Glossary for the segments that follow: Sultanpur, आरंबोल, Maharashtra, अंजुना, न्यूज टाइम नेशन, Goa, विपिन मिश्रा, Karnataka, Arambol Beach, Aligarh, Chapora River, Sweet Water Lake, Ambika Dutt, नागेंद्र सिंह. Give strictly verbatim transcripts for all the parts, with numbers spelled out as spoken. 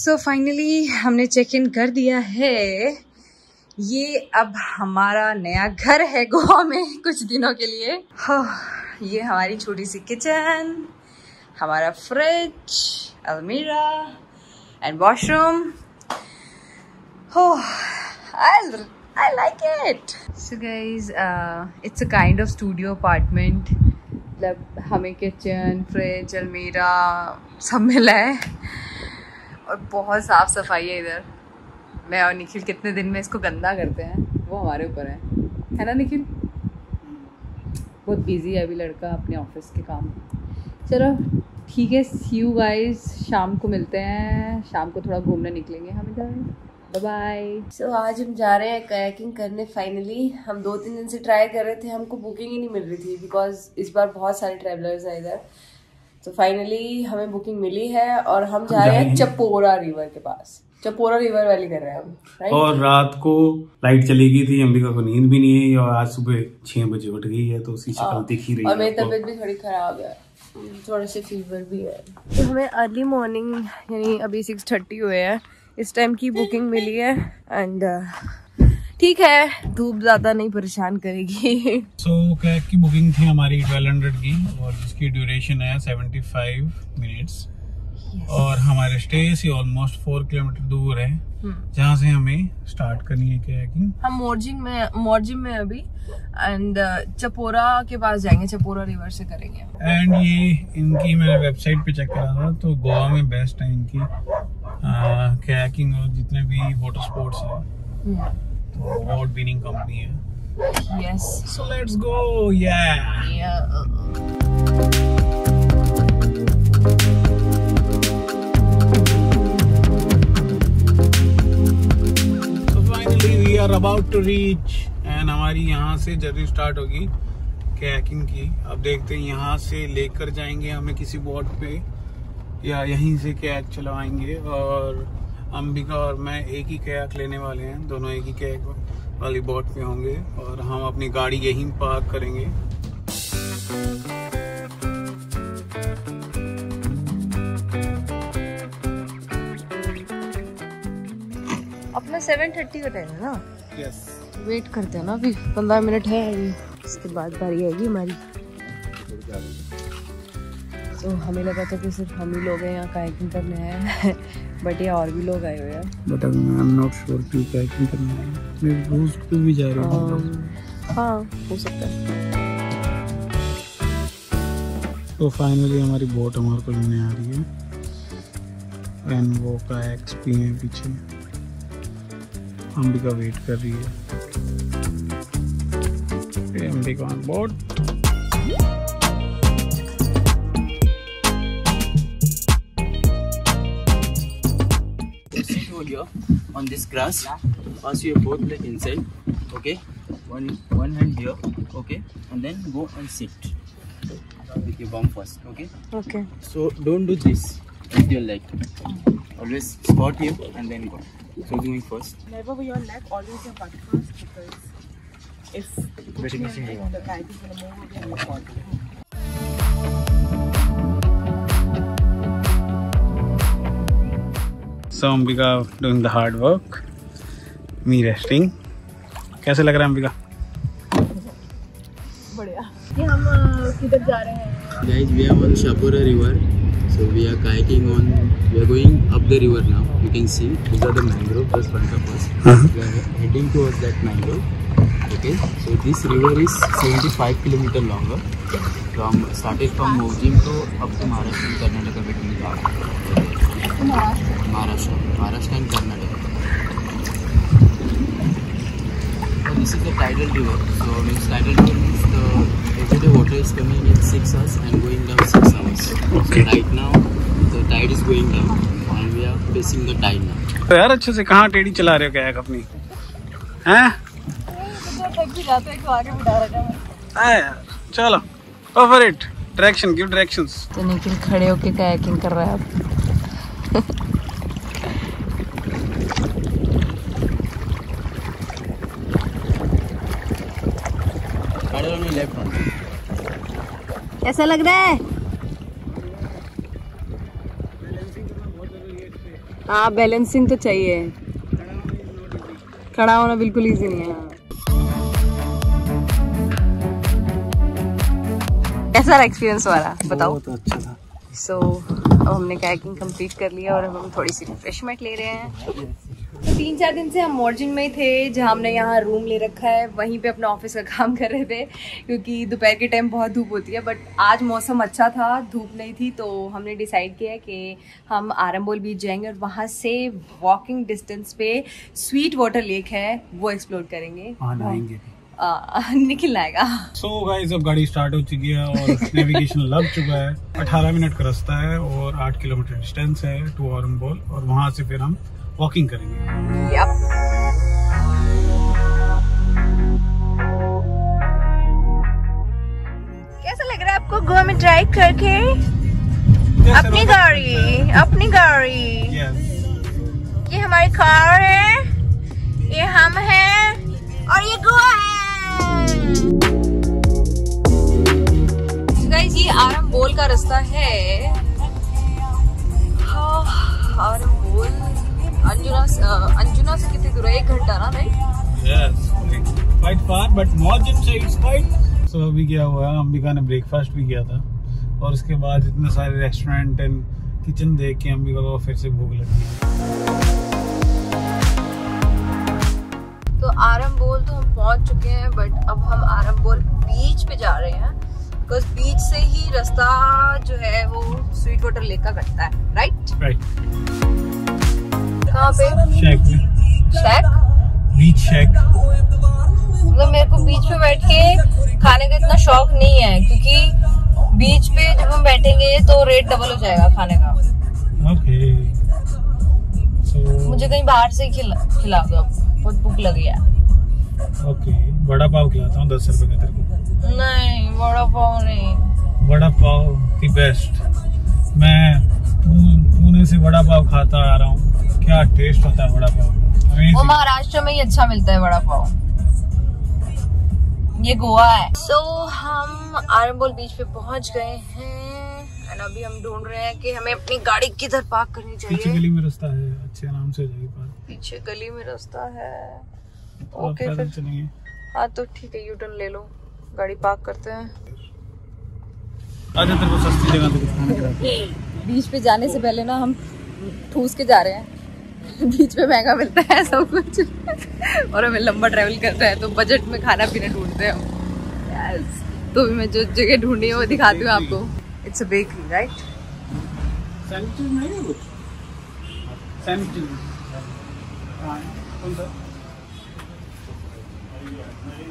सो so finally हमने check in कर दिया है। ये अब हमारा नया घर है गोवा में कुछ दिनों के लिए। oh, ये हमारी छोटी सी किचन, हमारा फ्रिज, अलमीरा and washroom. oh, I like it. So guys, uh, it's a kind of studio apartment. मतलब हमें किचन, फ्रिज, अलमीरा सब मिला है और बहुत साफ सफाई है इधर। मैं और निखिल कितने दिन में इसको गंदा करते हैं वो हमारे ऊपर है, है ना निखिल? बहुत बिजी है अभी लड़का अपने ऑफिस के काम। चलो ठीक है, सी यू गाइज, शाम को मिलते हैं। शाम को थोड़ा घूमने निकलेंगे हम इधर। Bye bye. सो आज हम जा रहे हैं कायाकिंग करने फाइनली। हम दो तीन दिन से ट्राई कर रहे थे, हमको बुकिंग ही नहीं मिल रही थी बिकॉज इस बार बहुत सारे ट्रैवलर्स हैं इधर। तो फाइनली हमें बुकिंग मिली है और हम जा रहे हैं चपोरा रिवर के पास। चपोरा रिवर वाली कर रहे हैं हम, राइट? और रात को लाइट चली गई थी, अंबिका को नींद भी नहीं है और आज सुबह छह बजे उठ गई है तो उसी शक्ल दिख ही रही है। और मेरी तबीयत भी थोड़ी खराब है, थोड़ा सा फीवर भी है। तो हमें अर्ली मॉर्निंग यानी अभी सिक्स थर्टी हुए है, इस टाइम की बुकिंग मिली है। एंड ठीक है, धूप ज्यादा नहीं परेशान करेगी। सो so, कैब की बुकिंग थी हमारी बारह सौ की और जिसकी ड्यूरेशन है पचहत्तर मिनट्स। yes. और हमारे स्टे से ऑलमोस्ट फोर किलोमीटर दूर है जहाँ से हमें स्टार्ट करनी है कैकिंग। हम मोर्जिंग में मोर्जिंग में अभी एंड चपोरा के पास जाएंगे, चपोरा रिवर से करेंगे। एंड ये इनकी मैंने वेबसाइट पे चेक करा था तो गोवा में बेस्ट है इनकी कैकिंग और जितने भी वाटर स्पोर्ट्स है। अवार्ड विनिंग कंपनी है। Yes, so let's go. Yeah so finally we are about to reach and हमारी यहाँ से जर्नी स्टार्ट होगी कैकिंग की। अब देखते हैं यहाँ से लेकर जाएंगे हमें किसी बोट पे या यहीं से कैक चलवाएंगे। और अंबिका और मैं एक ही कैक लेने वाले हैं, दोनों एक ही कैक वाली बोट पे होंगे और हम अपनी गाड़ी यहीं पार्क करेंगे। अपना साढ़े सात का टाइम है ना? यस। वेट करते हैं ना, अभी पंद्रह मिनट है, इसके बाद बारी आएगी हमारी। तो हमें लगा था कि सिर्फ हम ही लोग हैं यहाँ कायाकिंग करने आए बट ये और भी लोग आए हुए हैं। But I am not sure कि कायाकिंग करने आए हैं, मैं रूस पे भी जा रहा हूँ। हाँ, हो सकता है। तो फाइनली हमारी बोट हमारे को लेने आ रही है एंड वो कायक्स भी हैं पीछे, अंबिका वेट कर रही है। Ambika on board. Here on this grass, first you have both leg inside, okay, one one hand here, okay, and then go and sit with your bum first, okay? Okay, so don't do this with your leg, always squat here and then go. So doing first, never with your leg, always your butt first, because if the guy is going to move over your butt. So Ambika doing the hard work, me resting. कैसे लग रहा है Ambika? बढ़िया। ये हम किधर जा रहे हैं? Guys, we are on Chapora River, so we are kayaking on. We are going up the river now. You can see these are the mangrove just front of us. We are heading towards that mangrove. Okay, so this river is seventy-five kilometers longer from started from Moorjim to up to Maharashtra and Karnataka between Goa. Maharashtra Maharashtra and Karnataka. This is the tidal river, so means tidal river means the everyday water is coming in six hours and going down six hours. So right now the tide is going down and we are facing the tide now. तो यार अच्छे से कहाँ टेढ़ी चला रहे हो कैक अपनी, हैं? ट्रैक भी जाता है, आगे बढ़ा रहा है मैं। चलो over it, direction give directions. तो निखिल खड़े होके कायाकिंग कर रहा है। कैसा लग रहा है? हाँ बैलेंसिंग तो चाहिए, खड़ा होना बिल्कुल इजी नहीं है। कैसा एक्सपीरियंस वाला बताओ? तो अच्छा था। सो अब हमने कायाकिंग कंप्लीट कर लिया और अब हम थोड़ी सी रिफ्रेशमेंट ले रहे हैं। तो तीन चार दिन से हम मॉर्जिन में ही थे, जहाँ हमने यहाँ रूम ले रखा है, वहीं पे अपना ऑफिस का काम कर रहे थे क्योंकि दोपहर के टाइम बहुत धूप होती है। बट आज मौसम अच्छा था, धूप नहीं थी, तो हमने डिसाइड किया कि हम आरंबोल बीच जाएंगे और वहाँ से वॉकिंग डिस्टेंस पे स्वीट वाटर लेक है, वो एक्सप्लोर करेंगे। आ, निकल आएगा। सो so गाइस, अब गाड़ी स्टार्ट हो चुकी है और नेविगेशन लग चुका है। अठारह मिनट का रास्ता है और आठ किलोमीटर डिस्टेंस है टू आरंबोल, और वहाँ से फिर हम वॉकिंग करेंगे। yep. कैसा लग रहा है आपको गोवा में ड्राइव करके? yes, अपनी गाड़ी अपनी गाड़ी yes. ये हमारी कार है, ये हम हैं और ये गोवा है। गाइस, ये आरंबोल का रास्ता है। हाँ, आरंबोल अंजुना uh, अंजुना से कितनी दूर है? एक घंटा ना भाई? Yes, quite far, but मॉर्जिन से it's quite. So अभी क्या हुआ, अंबिका ने ब्रेकफास्ट भी किया था और उसके बाद इतने सारे रेस्टोरेंट एंड किचन देख के अंबिका को फिर से भूख लगी। तो आरंबोल तो हम पहुंच चुके हैं, बट अब हम आरंबोल बीच पे जा रहे हैं बिकॉज बीच से ही रास्ता जो है वो स्वीट वाटर लेक का कटता है। Right right. कहाँ पे? शेक में। शेक? Beach shack. मतलब मेरे को बीच पे बैठ के खाने का इतना शौक नहीं है क्योंकि बीच पे जब हम बैठेंगे तो रेट डबल हो जाएगा खाने का। ओके। So, मुझे कहीं बाहर से खिला खिला दो, बहुत भूख लगी है। ओके, बड़ा पाव खिलाता हूँ दस रुपए का तेरे को। नहीं, बड़ा पाव नहीं। बड़ा पाव दी बेस्ट। मैं पुणे से बड़ा पाव खाता आ रहा हूँ, क्या टेस्ट होता है बड़ा पाव। वो महाराष्ट्र में ही अच्छा मिलता है बड़ा पाव, ये गोवा है। सो so, हम आरंबोल बीच पे पहुंच गए हैं और अभी हम ढूंढ रहे हैं कि हमें अपनी गाड़ी किधर पार्क करनी चाहिए। पीछे गली में रास्ता है, अच्छे आराम से जाइए पार्क। पीछे गली में रास्ता है। ओके फिर चलेंगे। हाँ तो ठीक है, यू टर्न ले लो, गाड़ी पार्क करते हैं। आज तेरे को सस्ती जगह बीच पे जाने से पहले ना हम ठूस के जा रहे हैं। बीच पे महंगा मिलता है सब कुछ और हमें लंबा ट्रैवल करता है तो बजट में खाना पीना ढूंढते हैं हम। यस, तो भी मैं जो जगह ढूंढी है वो दिखाती हूँ आपको। It's a bakery, right?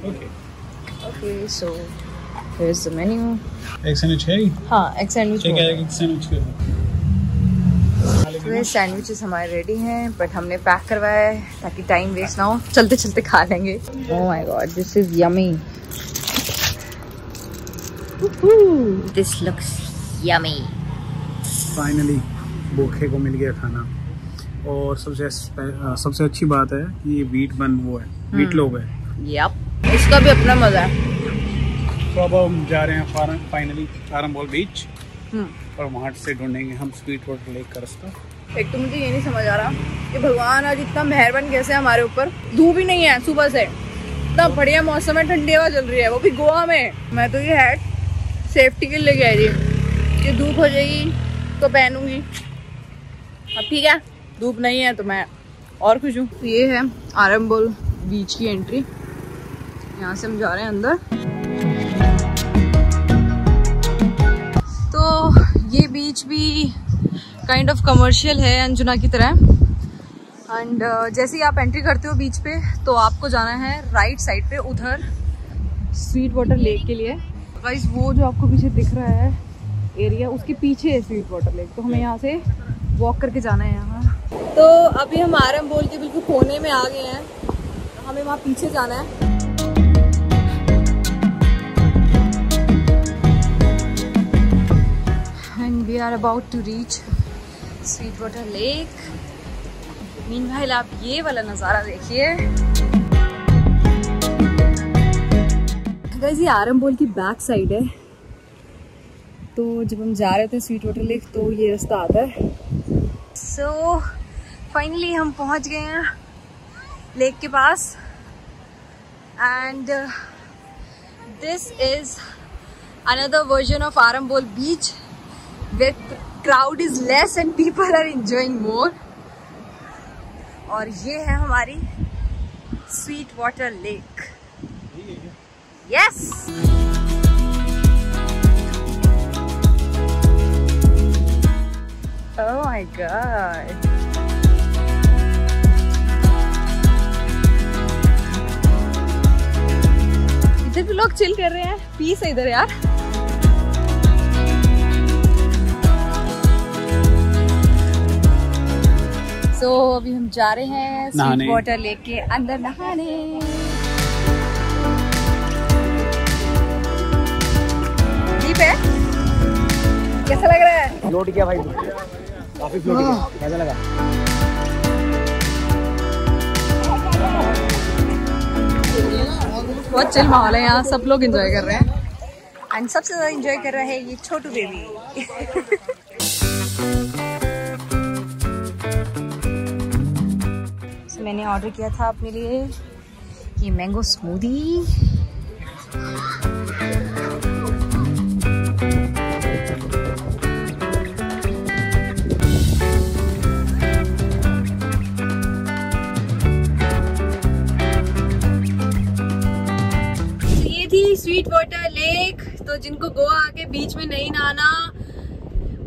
Okay okay, so there is the menu. एक सैंडविच है? हाँ, एक सैंडविच है। एक सैंडविच कर। तो सैंडविचेस हमारे रेडी हैं, बट हमने पैक करवाया है ताकि टाइम वेस्ट ना हो, चलते चलते खा लेंगे। Oh my God, this is yummy. This looks yummy. Finally भूखे को मिल गया खाना। और सबसे सबसे अच्छी बात है कि ये बीट बन वो है, बीट लोग है। यप, इसका भी अपना मजा है। तो अब हम जा रहे हैं फाइनली आरंबोल बीच और वहाँ से ढूंढेंगे हम स्वीट वाटर लेक का रास्ता। एक तो मुझे ये नहीं समझ आ रहा कि भगवान आज इतना मेहरबान कैसे है हमारे ऊपर। धूप ही नहीं है सुबह से, इतना बढ़िया मौसम है, ठंडी हवा चल रही है, वो भी गोवा में। मैं तो ये हैट सेफ्टी के लिए गई थी, ये धूप हो जाएगी तो पहनूंगी। अब ठीक है, धूप नहीं है तो मैं और खुश हूँ। ये है आरंबोल बीच की एंट्री, यहाँ से हम जा रहे हैं अंदर। तो ये बीच भी काइंड ऑफ कमर्शियल है अंजुना की तरह। एंड uh, जैसे ही आप एंट्री करते हो बीच पे तो आपको जाना है राइट साइड पे, उधर स्वीट वाटर लेक के लिए। गाइस, वो जो आपको पीछे दिख रहा है एरिया, उसके पीछे है स्वीट वाटर लेक, तो हमें यहाँ से वॉक करके जाना है यहाँ। तो अभी हम आरंबोल के बिल्कुल कोने में आ गए हैं, तो हमें वहाँ पीछे जाना है। We are about to reach Sweet Water Lake. Meanwhile, आप ये वाला नज़ारा देखिए। गाइस, ये आरंबोल की बैक साइड है, तो जब हम जा रहे थे स्वीट वाटर लेक तो ये रास्ता आता है। सो so, फाइनली हम पहुंच गए हैं लेक के पास and this is another version of आरंबोल beach with crowd is less and people are enjoying more. और ये है हमारी sweet water lake. Yes oh my God, इधर भी लोग चिल कर रहे हैं। पीस है इधर यार। तो so, अभी हम जा रहे हैं स्वीट वाटर लेक के अंदर नहाने। डीप है, कैसा लग रहा है? फ्लोट किया भाई, काफी फ्लोट किया, कैसा लगा? बहुत चिल माहौल है यहाँ, सब लोग एंजॉय कर रहे हैं एंड सबसे ज्यादा एंजॉय कर रहा है ये छोटू बेबी। मैंने ऑर्डर किया था अपने लिए ये मैंगो स्मूदी। ये थी स्वीट वाटर लेक। तो जिनको गोवा आके बीच में नहीं नहाना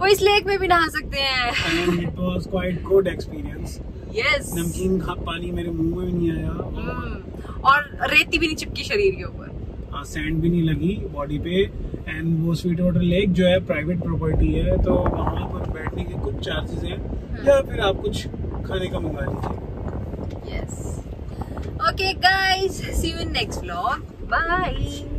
वो इस लेक में भी नहा सकते हैं। It was quite good experience. Yes. नमकीन पानी मेरे मुंह में भी नहीं आया hmm. और रेती भी नहीं चिपकी शरीर के ऊपर, सैंड भी नहीं लगी बॉडी पे। एंड वो स्वीट वाटर लेक जो है प्राइवेट प्रॉपर्टी है, तो वहाँ पर बैठने के कुछ चार्जेस हैं hmm. या फिर आप कुछ खाने का मंगा लीजिए। Yes okay guys, see you in next vlog, bye.